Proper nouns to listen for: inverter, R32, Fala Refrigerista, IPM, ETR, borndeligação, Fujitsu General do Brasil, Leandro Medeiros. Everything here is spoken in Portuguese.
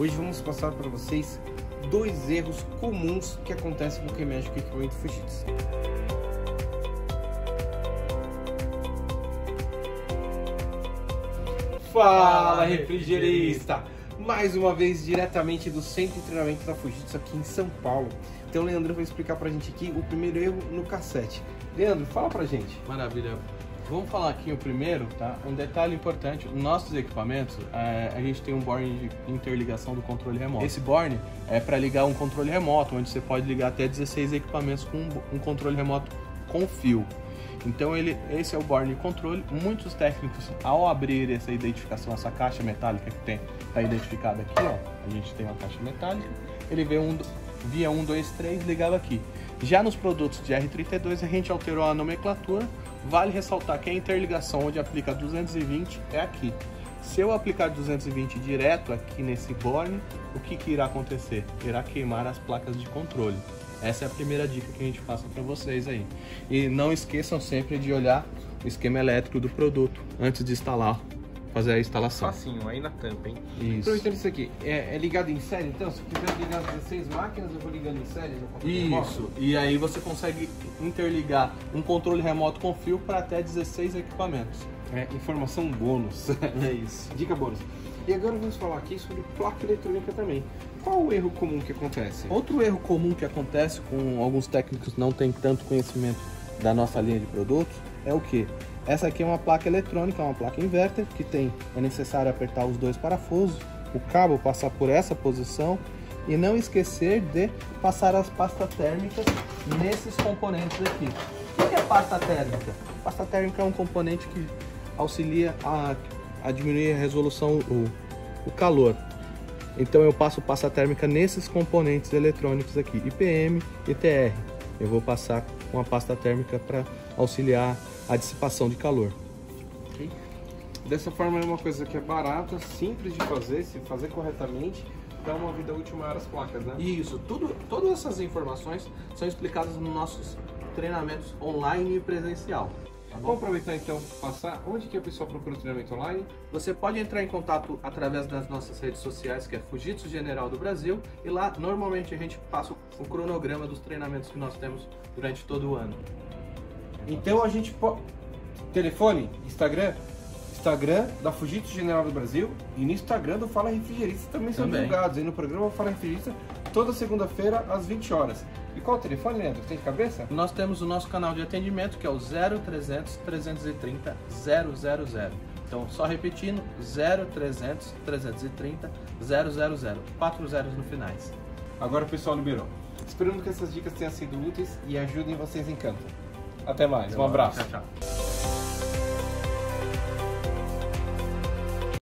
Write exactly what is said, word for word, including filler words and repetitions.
Hoje vamos passar para vocês dois erros comuns que acontecem com quem mexe com equipamento Fujitsu. Fala Refrigerista! Mais uma vez diretamente do Centro de Treinamento da Fujitsu aqui em São Paulo. Então o Leandro vai explicar para a gente aqui o primeiro erro no cassete. Leandro, fala para a gente. Maravilha! Vamos falar aqui o primeiro, tá? Um detalhe importante, nossos equipamentos, é, a gente tem um borne de interligação do controle remoto. Esse borne é para ligar um controle remoto, onde você pode ligar até dezesseis equipamentos com um controle remoto com fio. Então ele, esse é o borne de controle. Muitos técnicos, ao abrir essa identificação, essa caixa metálica que tem, tá identificada aqui, ó. A gente tem uma caixa metálica, ele vê um... via um, dois, três ligado aqui. Já nos produtos de R trinta e dois a gente alterou a nomenclatura. Vale ressaltar que a interligação onde aplica duzentos e vinte é aqui. Se eu aplicar duzentos e vinte direto aqui nesse borne, o que, que irá acontecer? Irá queimar as placas de controle. Essa é a primeira dica que a gente passa para vocês aí. E não esqueçam sempre de olhar o esquema elétrico do produto antes de instalar, fazer a instalação. Facinho, aí na tampa, hein? Isso. Então, isso aqui, é, é ligado em série, então? Se eu quiser ligar dezesseis máquinas, eu vou ligando em série no controle remoto? Isso, e aí você consegue interligar um controle remoto com fio para até dezesseis equipamentos. É, informação bônus. É isso. Dica bônus. E agora vamos falar aqui sobre placa eletrônica também. Qual o erro comum que acontece? Outro erro comum que acontece com alguns técnicos que não têm tanto conhecimento da nossa linha de produtos é o quê? Essa aqui é uma placa eletrônica, uma placa inverter, que tem, é necessário apertar os dois parafusos, o cabo passar por essa posição e não esquecer de passar as pastas térmicas nesses componentes aqui. O que é pasta térmica? Pasta térmica é um componente que auxilia a, a diminuir a resolução, o, o calor. Então eu passo pasta térmica nesses componentes eletrônicos aqui, I P M, E T R. Eu vou passar uma pasta térmica para auxiliar a dissipação de calor. Okay. Dessa forma é uma coisa que é barata, simples de fazer, se fazer corretamente, dá uma vida útil maior às placas, né? Isso, tudo, todas essas informações são explicadas nos nossos treinamentos online e presencial. Tá bom? Vamos aproveitar então passar onde que a pessoa procura o treinamento online. Você pode entrar em contato através das nossas redes sociais, que é Fujitsu General do Brasil, e lá normalmente a gente passa o cronograma dos treinamentos que nós temos durante todo o ano. Então a gente pode... Telefone, Instagram, Instagram da Fujitsu General do Brasil e no Instagram do Fala Refrigerista também são divulgados. E no programa Fala Refrigerista, toda segunda-feira às vinte horas. E qual o telefone, Leandro? Tem de cabeça? Nós temos o nosso canal de atendimento, que é o zero trezentos, trezentos e trinta, zero zero zero. Então, só repetindo, zero trezentos, trezentos e trinta, zero zero zero. Quatro zeros no finais. Agora o pessoal liberou. Esperamos que essas dicas tenham sido úteis e ajudem vocês em campo. Até mais, um abraço. Tchau, tchau.